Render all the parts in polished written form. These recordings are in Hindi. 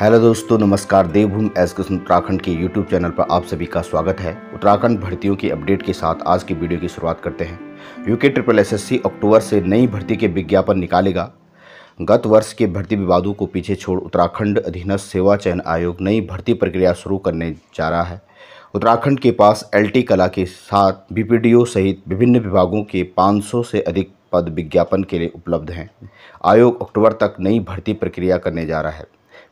हेलो दोस्तों, नमस्कार। देवभूम एजुकेशन उत्तराखंड के यूट्यूब चैनल पर आप सभी का स्वागत है। उत्तराखंड भर्तियों की अपडेट के साथ आज की वीडियो की शुरुआत करते हैं। यूके ट्रिपल एस अक्टूबर से नई भर्ती के विज्ञापन निकालेगा। गत वर्ष के भर्ती विवादों को पीछे छोड़ उत्तराखंड अधीनस्थ सेवा चयन आयोग नई भर्ती प्रक्रिया शुरू करने जा रहा है। उत्तराखंड के पास एलटी कला के साथ बीपीडीओ सहित विभिन्न विभागों के 500 से अधिक पद विज्ञापन के लिए उपलब्ध हैं। आयोग अक्टूबर तक नई भर्ती प्रक्रिया करने जा रहा है।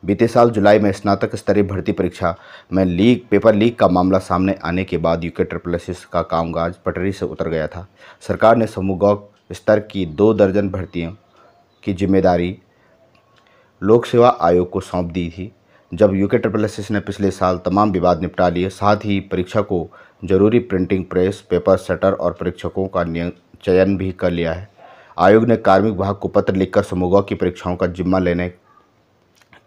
बीते साल जुलाई में स्नातक स्तरीय भर्ती परीक्षा में पेपर लीक का मामला सामने आने के बाद यूके ट्रिपल एस का कामकाज पटरी से उतर गया था। सरकार ने समूह स्तर की 2 दर्जन भर्तियों की जिम्मेदारी लोक सेवा आयोग को सौंप दी थी। जब यूके ट्रिपल एस ने पिछले साल तमाम विवाद निपटा लिए, साथ ही परीक्षा को जरूरी प्रिंटिंग प्रेस, पेपर सेटर और परीक्षकों का चयन भी कर लिया है। आयोग ने कार्मिक विभाग को पत्र लिखकर समूह की परीक्षाओं का जिम्मा लेने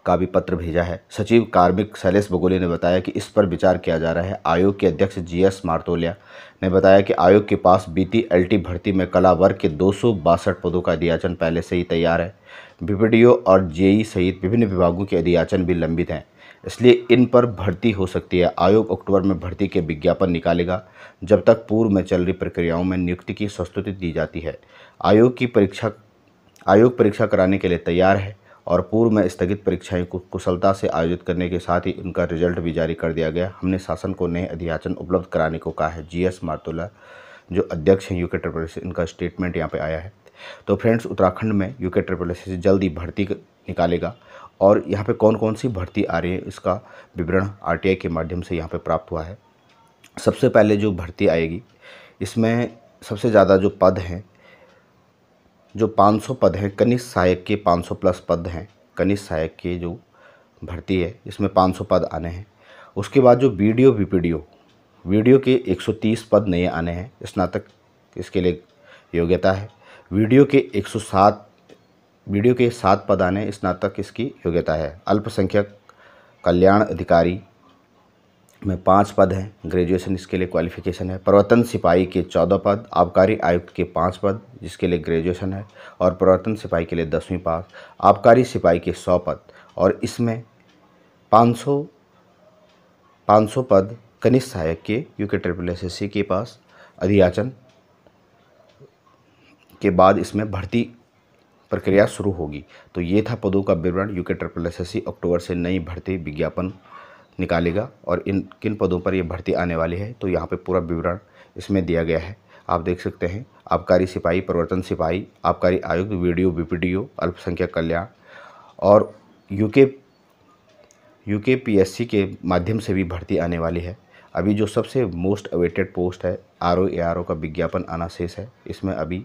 का भी पत्र भेजा है। सचिव कार्मिक शैलेश बगोली ने बताया कि इस पर विचार किया जा रहा है। आयोग के अध्यक्ष जीएस मर्तोलिया ने बताया कि आयोग के पास बीती एलटी भर्ती में कला वर्ग के 262 पदों का अधियाचन पहले से ही तैयार है। बीपीडीओ और जेई सहित विभिन्न विभागों के अधियाचन भी लंबित हैं, इसलिए इन पर भर्ती हो सकती है। आयोग अक्टूबर में भर्ती के विज्ञापन निकालेगा। जब तक पूर्व में चल रही प्रक्रियाओं में नियुक्ति की स्वीकृति दी जाती है। आयोग परीक्षा कराने के लिए तैयार है और पूर्व में स्थगित परीक्षाएं को कुशलता से आयोजित करने के साथ ही उनका रिजल्ट भी जारी कर दिया गया। हमने शासन को नए अधियाचन उपलब्ध कराने को कहा है। जीएस मर्तोलिया जो अध्यक्ष हैं यूके ट्रिपल एस, इनका स्टेटमेंट यहाँ पे आया है। तो फ्रेंड्स, उत्तराखंड में यूके ट्रिपल एस जल्द ही भर्ती निकालेगा और यहाँ पर कौन कौन सी भर्ती आ रही है इसका विवरण आरटीआई के माध्यम से यहाँ पर प्राप्त हुआ है। सबसे पहले जो भर्ती आएगी, इसमें सबसे ज़्यादा जो पद हैं, जो 500 पद हैं, कनिष्ठ सहायक के 500 प्लस पद हैं। कनिष्ठ सहायक के जो भर्ती है इसमें 500 पद आने हैं। उसके बाद जो वीडियो के 130 पद नए आने हैं। स्नातक इसके लिए योग्यता है। वीडियो के 7 पद आने हैं। स्नातक इसकी योग्यता है। अल्पसंख्यक कल्याण अधिकारी में 5 पद हैं। ग्रेजुएशन इसके लिए क्वालिफिकेशन है। प्रवर्तन सिपाही के 14 पद, आबकारी आयुक्त के 5 पद जिसके लिए ग्रेजुएशन है और प्रवर्तन सिपाही के लिए 10वीं पास, आबकारी सिपाही के 100 पद और इसमें 500 पद कनिष्ठ सहायक के यूके ट्रिपल एस के पास अधियाचन के बाद इसमें भर्ती प्रक्रिया शुरू होगी। तो ये था पदों का विवरण। यूके ट्रिपल एस अक्टूबर से नई भर्ती विज्ञापन निकालेगा और इन किन पदों पर ये भर्ती आने वाली है तो यहाँ पे पूरा विवरण इसमें दिया गया है, आप देख सकते हैं। आबकारी सिपाही, प्रवर्तन सिपाही, आबकारी आयुक्त, वीडियो बीपीडीओ, अल्पसंख्यक कल्याण और यूके पीएससी के माध्यम से भी भर्ती आने वाली है। अभी जो सबसे मोस्ट अवेटेड पोस्ट है आरओ का विज्ञापन आना शेष है। इसमें अभी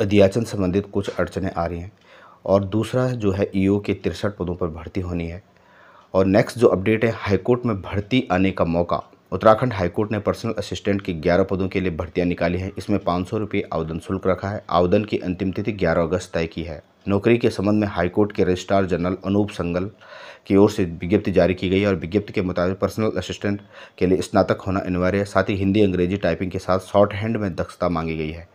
अधियाचन संबंधित कुछ अड़चनें आ रही हैं और दूसरा जो है ईओ के 63 पदों पर भर्ती होनी है। और नेक्स्ट जो अपडेट है, हाईकोर्ट में भर्ती आने का मौका। उत्तराखंड हाईकोर्ट ने पर्सनल असिस्टेंट के 11 पदों के लिए भर्तियां निकाली हैं। इसमें 500 रुपये आवेदन शुल्क रखा है। आवेदन की अंतिम तिथि 11 अगस्त तय की है। नौकरी के संबंध में हाईकोर्ट के रजिस्ट्रार जनरल अनूप संगल की ओर से विज्ञप्ति जारी की गई और विज्ञप्ति के मुताबिक पर्सनल असिस्टेंट के लिए स्नातक होना अनिवार्य है। साथ ही हिंदी, अंग्रेजी, टाइपिंग के साथ शॉर्ट हैंड में दक्षता मांगी गई है।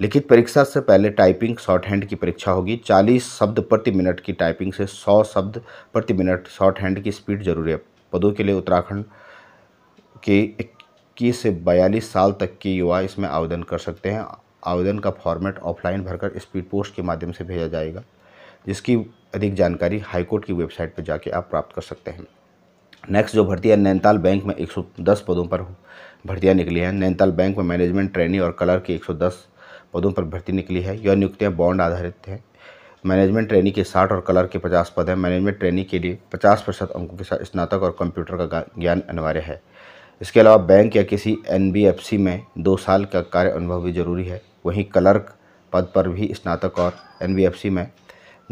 लिखित परीक्षा से पहले टाइपिंग शॉर्ट हैंड की परीक्षा होगी। 40 शब्द प्रति मिनट की टाइपिंग से 100 शब्द प्रति मिनट शॉर्ट हैंड की स्पीड जरूरी है। पदों के लिए उत्तराखंड के 21 से 42 साल तक के युवा इसमें आवेदन कर सकते हैं। आवेदन का फॉर्मेट ऑफलाइन भरकर स्पीड पोस्ट के माध्यम से भेजा जाएगा, जिसकी अधिक जानकारी हाईकोर्ट की वेबसाइट पर जाके आप प्राप्त कर सकते हैं। नेक्स्ट जो भर्ती है, नैनीताल बैंक में 110 पदों पर भर्तियाँ निकली हैं। नैनीताल बैंक में मैनेजमेंट ट्रेनी और क्लर्क के 110 पदों पर भर्ती निकली है। यह नियुक्तियाँ बॉन्ड आधारित हैं। मैनेजमेंट ट्रेनी के 60 और क्लर्क के 50 पद हैं। मैनेजमेंट ट्रेनी के लिए 50% अंकों के साथ स्नातक और कंप्यूटर का ज्ञान अनिवार्य है। इसके अलावा बैंक या किसी एनबीएफसी में 2 साल का कार्य अनुभव भी जरूरी है। वहीं क्लर्क पद पर भी स्नातक और एनबीएफसी में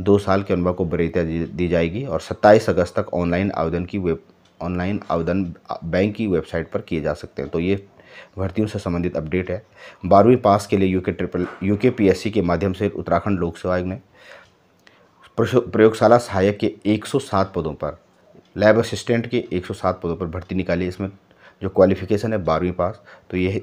2 साल के अनुभव को वरीयता दी जाएगी और 27 अगस्त तक ऑनलाइन आवेदन बैंक की वेबसाइट पर किए जा सकते हैं। तो ये भर्तियों से संबंधित अपडेट है। 12वीं पास के लिए यूके पीएससी के माध्यम से उत्तराखंड लोक सेवा आयोग ने प्रयोगशाला सहायक के 107 पदों पर, लैब असिस्टेंट के 107 पदों पर भर्ती निकाली। इसमें जो क्वालिफिकेशन है 12वीं पास। तो यह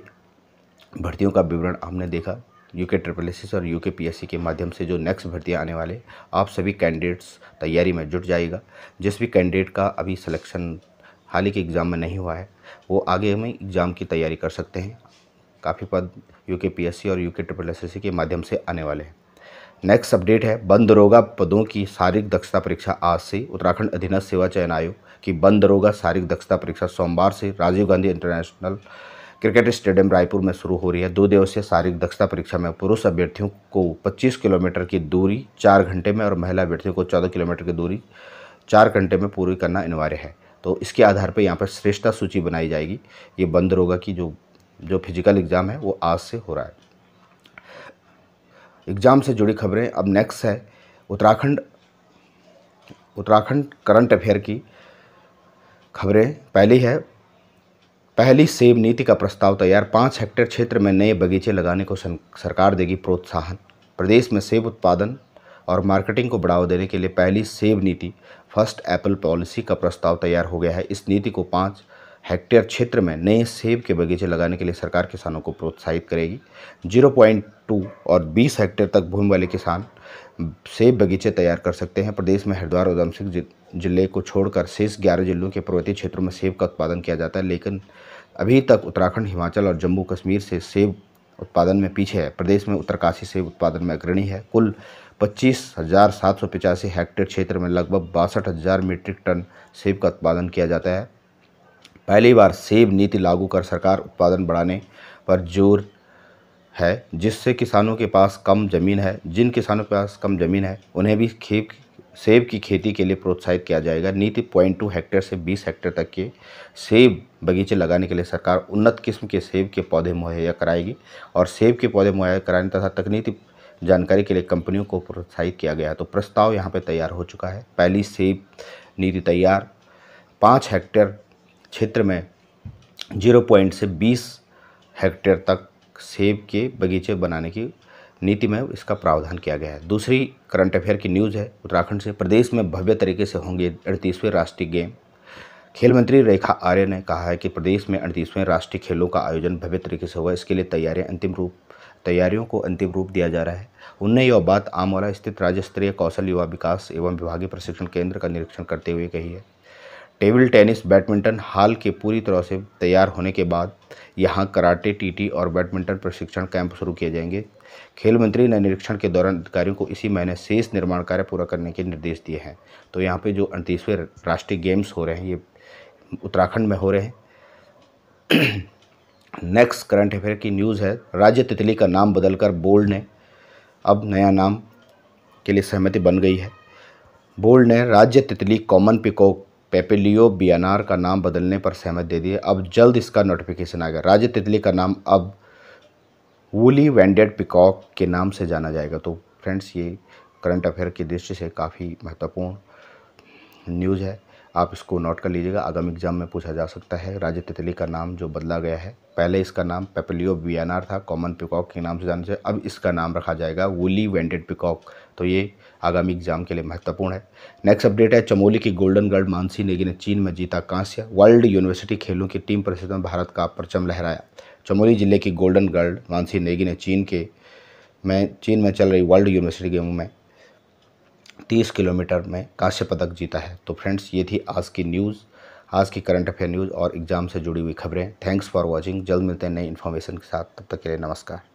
भर्तियों का विवरण हमने देखा। यूK TRSS और UKPSC के माध्यम से जो नेक्स्ट भर्तियाँ आने वाले, आप सभी कैंडिडेट्स तैयारी में जुट जाइएगा। जिस भी कैंडिडेट का अभी सिलेक्शन हाल ही के एग्ज़ाम में नहीं हुआ है, वो आगे में एग्ज़ाम की तैयारी कर सकते हैं। काफ़ी पद UKPSC और UK TRSS के माध्यम से आने वाले हैं। नेक्स्ट अपडेट है बंद दरोगा पदों की शारीरिक दक्षता परीक्षा। आज से उत्तराखंड अधीनस्थ सेवा चयन आयोग की बंद दरोगा शारीरिक दक्षता परीक्षा सोमवार से Rajiv Gandhi international cricket stadium Raipur में शुरू हो रही है। 2 दिवसीय शारीरिक दक्षता परीक्षा में पुरुष अभ्यर्थियों को 25 किलोमीटर की दूरी 4 घंटे में और महिला अभ्यर्थियों को 14 किलोमीटर की दूरी 4 घंटे में पूरी करना अनिवार्य है। तो इसके आधार पर यहाँ पर श्रेष्ठता सूची बनाई जाएगी। ये बंद दरोगा की जो फिजिकल एग्ज़ाम है वो आज से हो रहा है। एग्ज़ाम से जुड़ी खबरें अब नेक्स्ट है उत्तराखंड करंट अफेयर की खबरें। पहली सेब नीति का प्रस्ताव तैयार। 5 हेक्टेयर क्षेत्र में नए बगीचे लगाने को सरकार देगी प्रोत्साहन। प्रदेश में सेब उत्पादन और मार्केटिंग को बढ़ावा देने के लिए पहली सेब नीति फर्स्ट एप्पल पॉलिसी का प्रस्ताव तैयार हो गया है। इस नीति को 5 हेक्टेयर क्षेत्र में नए सेब के बगीचे लगाने के लिए सरकार किसानों को प्रोत्साहित करेगी। 0.2 और 20 हेक्टेयर तक भूमि वाले किसान सेब बगीचे तैयार कर सकते हैं। प्रदेश में हरिद्वार और उधमसिंह जिले को छोड़कर शेष 11 जिलों के पर्वतीय क्षेत्रों में सेब का उत्पादन किया जाता है, लेकिन अभी तक उत्तराखंड, हिमाचल और जम्मू कश्मीर से सेब उत्पादन में पीछे है। प्रदेश में उत्तरकाशी सेब उत्पादन में अग्रणी है। कुल 25,785 हेक्टेयर क्षेत्र में लगभग 62,000 मीट्रिक टन सेब का उत्पादन किया जाता है। पहली बार सेब नीति लागू कर सरकार उत्पादन बढ़ाने पर जोर है, जिससे किसानों के पास कम ज़मीन है। जिन किसानों के पास कम ज़मीन है उन्हें भी सेब की खेती के लिए प्रोत्साहित किया जाएगा। नीति 0.2 हेक्टेयर से 20 हेक्टेयर तक के सेब बगीचे लगाने के लिए सरकार उन्नत किस्म के सेब के पौधे मुहैया कराएगी और सेब के पौधे मुहैया कराने तथा तकनीकी जानकारी के लिए कंपनियों को प्रोत्साहित किया गया। तो प्रस्ताव यहाँ पर तैयार हो चुका है। पहली सेब नीति तैयार। 5 हेक्टेयर क्षेत्र में 0.2 से 20 हेक्टेयर तक सेब के बगीचे बनाने की नीति में इसका प्रावधान किया गया है। दूसरी करंट अफेयर की न्यूज़ है उत्तराखंड से। प्रदेश में भव्य तरीके से होंगे 38वें राष्ट्रीय गेम। खेल मंत्री रेखा आर्य ने कहा है कि प्रदेश में 38वें राष्ट्रीय खेलों का आयोजन भव्य तरीके से हुआ। इसके लिए तैयारियों को अंतिम रूप दिया जा रहा है। उन्होंने यह बात आमोला स्थित राज्य स्तरीय कौशल युवा विकास एवं विभागीय प्रशिक्षण केंद्र का निरीक्षण करते हुए कही है। टेबल टेनिस, बैडमिंटन हाल के पूरी तरह से तैयार होने के बाद यहां कराटे, टीटी और बैडमिंटन प्रशिक्षण कैंप शुरू किए जाएंगे। खेल मंत्री ने निरीक्षण के दौरान अधिकारियों को इसी महीने शेष निर्माण कार्य पूरा करने के निर्देश दिए हैं। तो यहां पे जो 38वें राष्ट्रीय गेम्स हो रहे हैं ये उत्तराखंड में हो रहे हैं। नेक्स्ट करंट अफेयर की न्यूज़ है राज्य तितली का नाम बदलकर बोर्ड ने अब नया नाम के लिए सहमति बन गई है। बोर्ड ने राज्य तितली कॉमन पिकॉक पैपिलियो बियानोर का नाम बदलने पर सहमति दे दी है। अब जल्द इसका नोटिफिकेशन आएगा। राज्य तितली का नाम अब वोली वेंटेड पिकॉक के नाम से जाना जाएगा। तो फ्रेंड्स, ये करंट अफेयर की दृष्टि से काफ़ी महत्वपूर्ण न्यूज़ है। आप इसको नोट कर लीजिएगा, आगामी एग्जाम में पूछा जा सकता है। राज्य तितली का नाम जो बदला गया है, पहले इसका नाम पैपिलियो बियानोर था, कॉमन पिकॉक के नाम से जाना जाए, अब इसका नाम रखा जाएगा वोली वेंटेड पिकॉक। तो ये आगामी एग्जाम के लिए महत्वपूर्ण है। नेक्स्ट अपडेट है चमोली की गोल्डन गर्ल मानसी नेगी ने चीन में जीता कांस्य। वर्ल्ड यूनिवर्सिटी खेलों की टीम परिषद में भारत का परचम लहराया। चमोली जिले की गोल्डन गर्ल मानसी नेगी ने चीन में चल रही वर्ल्ड यूनिवर्सिटी गेमों में 30 किलोमीटर में कांस्य पदक जीता है। तो फ्रेंड्स, ये थी आज की न्यूज़, आज की करंट अफेयर न्यूज़ और एग्ज़ाम से जुड़ी हुई खबरें। Thanks for watching. जल्द मिलते हैं नई इन्फॉर्मेशन के साथ। तब तक के लिए नमस्कार।